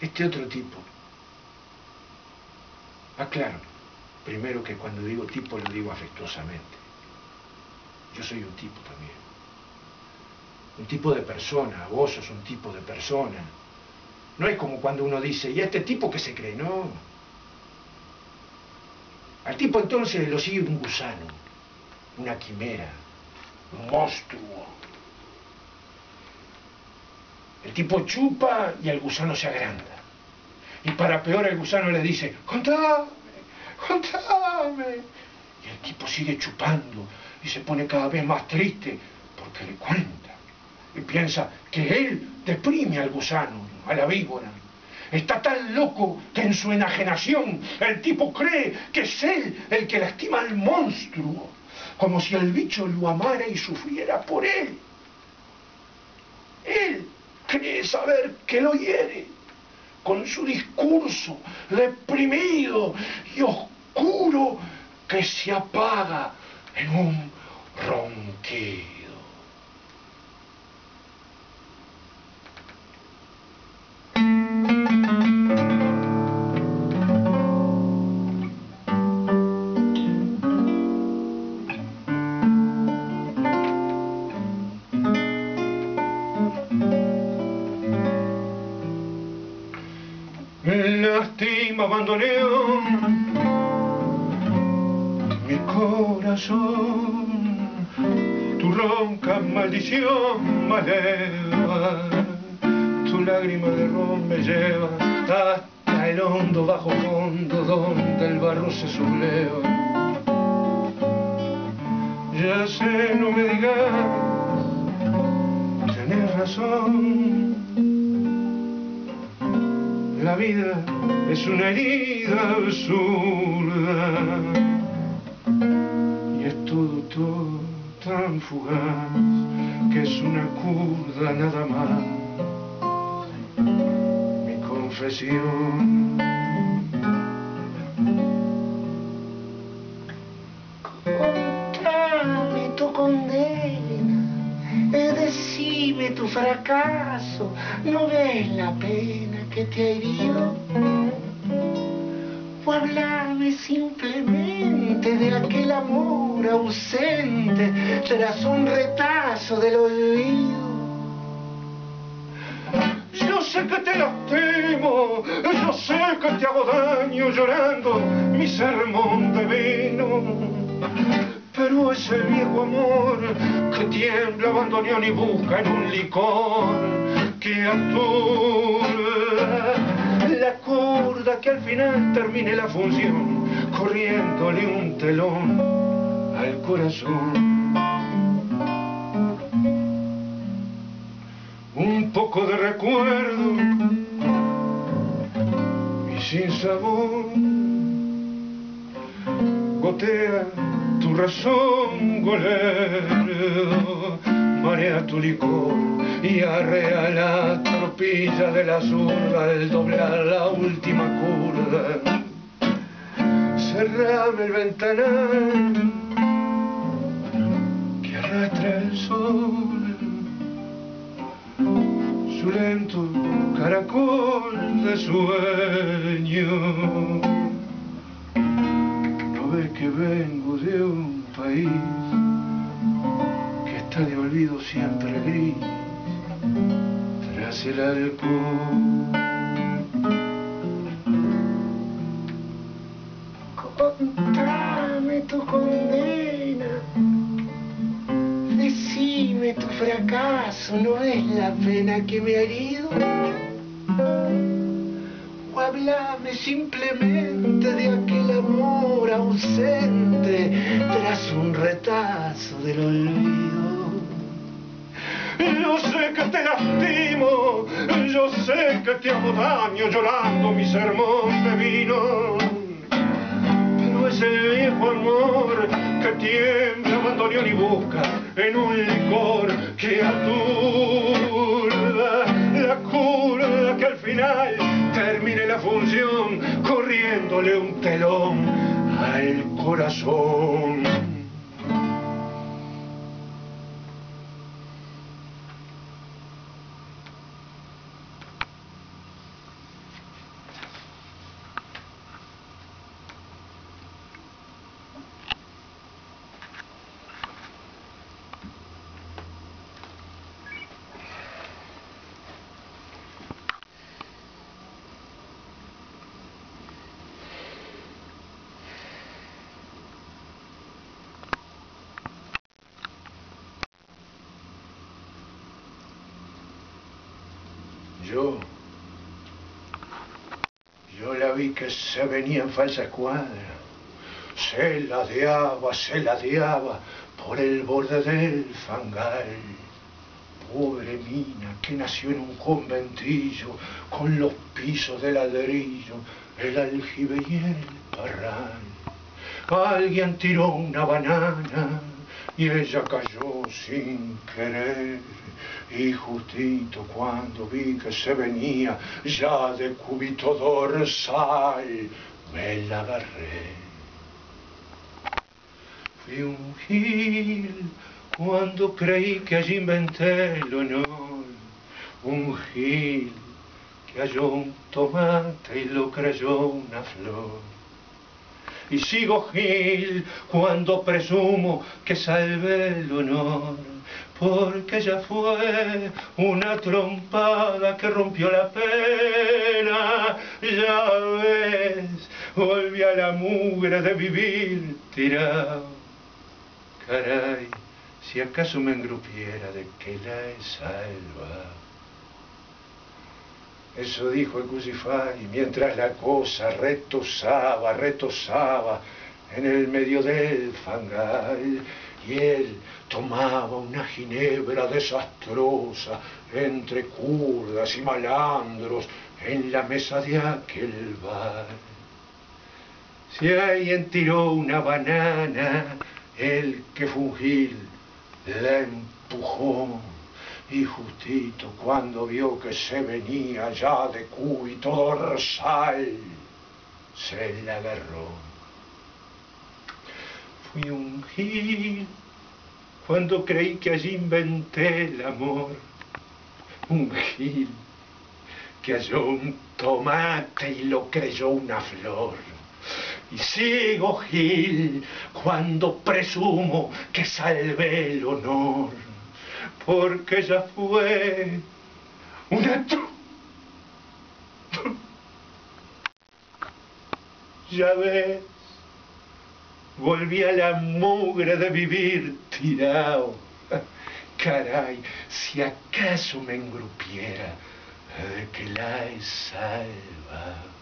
este otro tipo. Aclaro, primero, que cuando digo tipo lo digo afectuosamente. Yo soy un tipo también. Un tipo de persona, vos sos un tipo de persona. No es como cuando uno dice, ¿y a este tipo qué se cree? No. Al tipo entonces lo sigue un gusano, una quimera, un monstruo. El tipo chupa y el gusano se agranda. Y para peor el gusano le dice, contame, contame. Y el tipo sigue chupando y se pone cada vez más triste porque le cuenta. Y piensa que él deprime al gusano, a la víbora. Está tan loco que en su enajenación el tipo cree que es él el que lastima al monstruo, como si el bicho lo amara y sufriera por él. Él cree saber que lo hiere con su discurso deprimido y oscuro que se apaga en un ronquido. Lástima, abandoné mi corazón, tu ronca maldición maleva, tu lágrima de ron me lleva hasta el hondo bajo fondo donde el barro se subleva. Ya sé, no me digas, tenés razón. La vida es una herida absurda y es todo, todo tan fugaz que es una curda nada más. Mi confesión. Contame tu condena, decime tu fracaso, ¿no ves la pena que te ha herido? O hablame simplemente de aquel amor ausente tras un retazo del olvido. Yo sé que te lastimo, yo sé que te hago daño llorando mi sermón divino, pero ese viejo amor que tiembla, abandonó y busca en un licor que atura la curda que al final termine la función corriéndole un telón al corazón. Un poco de recuerdo y sin sabor gotea tu razón, golero, marea tu licor y arrea la tropilla de la zurda al doblar la última curda. Cerrame el ventanal que arrastra el sol, su lento caracol de sueño. Ves que vengo de un país que está de olvido siempre gris tras el alcohol. Contame tu condena, decime tu fracaso, ¿no es la pena que me ha herido? O hablame simplemente de aquel amor ausente tras un retazo del olvido. Yo sé que te lastimo, yo sé que te hago daño llorando mi sermón de vino, pero ese viejo amor que tiembla, abandonó y busca en un licor que aturda la curva que al final termine la función corriéndole un telón al corazón. ya vi que se venía en falsa escuadra. Se ladeaba por el borde del fangal. Pobre mina que nació en un conventillo, con los pisos de ladrillo, el aljibe y el parral. Alguien tiró una banana y ella cayó sin querer. Y justito cuando vi que se venía ya de cúbito dorsal, me la agarré. Fui un gil cuando creí que allí inventé el honor, un gil que halló un tomate y lo creyó una flor. Y sigo gil cuando presumo que salvé el honor, porque ya fue una trompada que rompió la pena. Ya ves, volví a la mugre de vivir tirado. Caray, si acaso me engrupiera de que la he salvado. Eso dijo el Cusify mientras la cosa retosaba, retosaba en el medio del fangal. Y él tomaba una ginebra desastrosa entre curdas y malandros en la mesa de aquel bar. Si alguien tiró una banana, el que fue un gil la empujó. Y justito cuando vio que se venía ya de cúbito dorsal, se la agarró. Fui un gil cuando creí que allí inventé el amor, un gil que halló un tomate y lo creyó una flor. Y sigo gil cuando presumo que salvé el honor, porque ya fue una ya ves, volví a la mugre de vivir tirao. Caray, si acaso me engrupiera de que la he salvado.